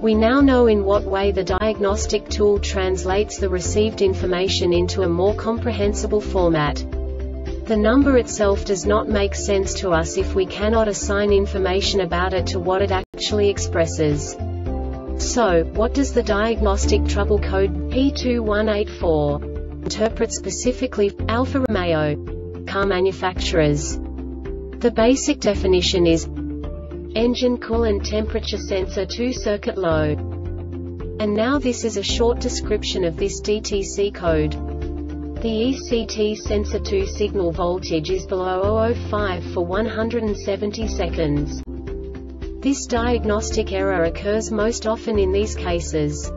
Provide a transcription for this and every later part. We now know in what way the diagnostic tool translates the received information into a more comprehensible format. The number itself does not make sense to us if we cannot assign information about it to what it actually expresses. So, what does the diagnostic trouble code P2184 interpret specifically for Alfa Romeo car manufacturers? The basic definition is engine coolant temperature sensor 2-circuit low. And now this is a short description of this DTC code. The ECT sensor 2 signal voltage is below 0.05 for 170 seconds. This diagnostic error occurs most often in these cases.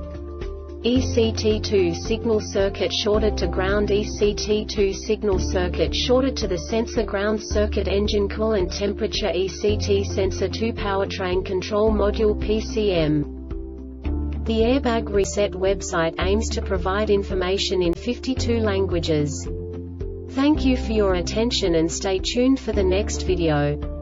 ECT2 signal circuit shorted to ground. ECT2 signal circuit shorted to the sensor ground circuit. Engine coolant temperature. ECT sensor 2 powertrain control module PCM. The Airbag Reset website aims to provide information in 52 languages. Thank you for your attention and stay tuned for the next video.